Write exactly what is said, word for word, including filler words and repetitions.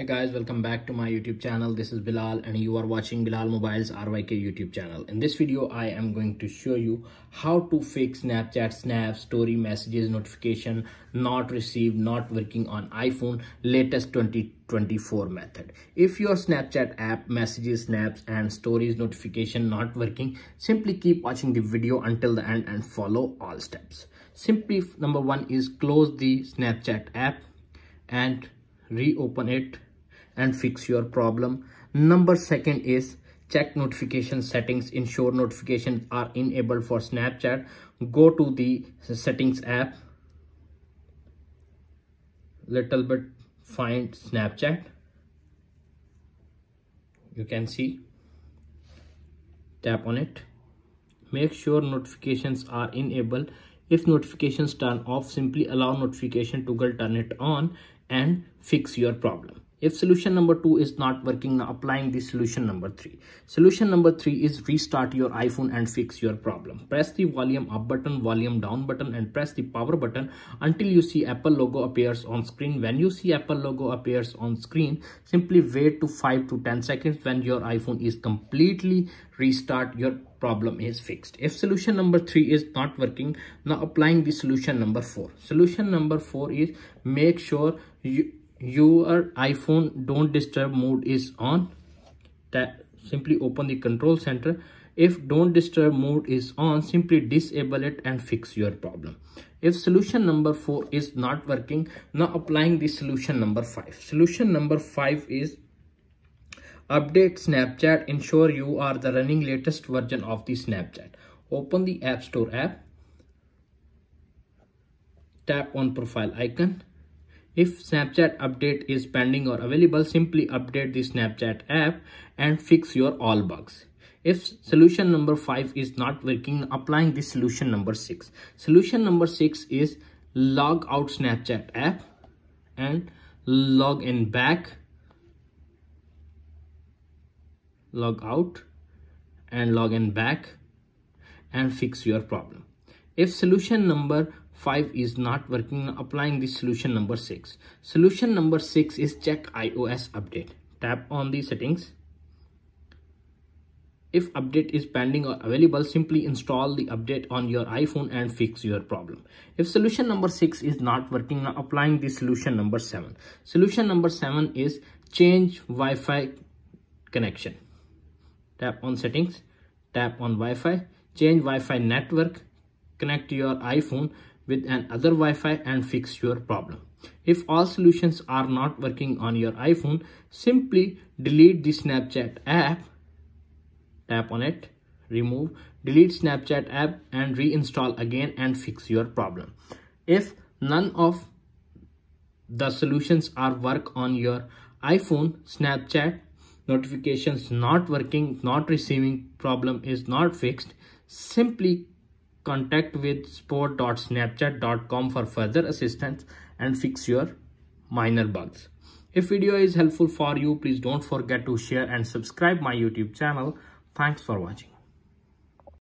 Hey guys, welcome back to my YouTube channel. This is Bilal and you are watching Bilal Mobile's R Y K YouTube channel. In this video, I am going to show you how to fix Snapchat snaps, story messages, notification not received, not working on iPhone latest twenty twenty-four method. If your Snapchat app messages, snaps and stories notification not working, simply keep watching the video until the end and follow all steps. Simply number one is close the Snapchat app and reopen it and fix your problem. Number second is check notification settings, ensure notifications are enabled for Snapchat. Go to the settings app, little bit find Snapchat. You can see, tap on it. Make sure notifications are enabled. If notifications turn off, simply allow notification toggle, turn it on and fix your problem. If solution number two is not working, now applying the solution number three. Solution number three is restart your iPhone and fix your problem. Press the volume up button, volume down button and press the power button until you see Apple logo appears on screen. When you see Apple logo appears on screen, simply wait to five to ten seconds. When your iPhone is completely restart, your problem is fixed. If solution number three is not working, now applying the solution number four. Solution number four is make sure you your iPhone don't disturb mode is on. That simply open the control center. If don't disturb mode is on, simply disable it and fix your problem. If solution number four is not working, now applying the solution number five. Solution number five is update Snapchat, ensure you are the running latest version of the Snapchat. Open the App Store app, tap on profile icon. If Snapchat update is pending or available, simply update the Snapchat app and fix your all bugs. If solution number five is not working, applying the solution number six. Solution number six is log out Snapchat app and log in back. Log out and log in back and fix your problem. If solution number five is not working, applying the solution number six. Solution number six is check iOS update. Tap on the settings. If update is pending or available, simply install the update on your iPhone and fix your problem. If solution number six is not working, applying the solution number seven. Solution number seven is change Wi-Fi connection. Tap on settings, tap on Wi-Fi, change Wi-Fi network, connect your iPhone with another Wi-Fi and fix your problem. If all solutions are not working on your iPhone, simply delete the Snapchat app, tap on it, remove, delete Snapchat app and reinstall again and fix your problem. If none of the solutions are work on your iPhone, Snapchat notifications not working, not receiving, problem is not fixed, simply contact with support dot snapchat dot com for further assistance and fix your minor bugs. If video is helpful for you, please don't forget to share and subscribe my YouTube channel. Thanks for watching.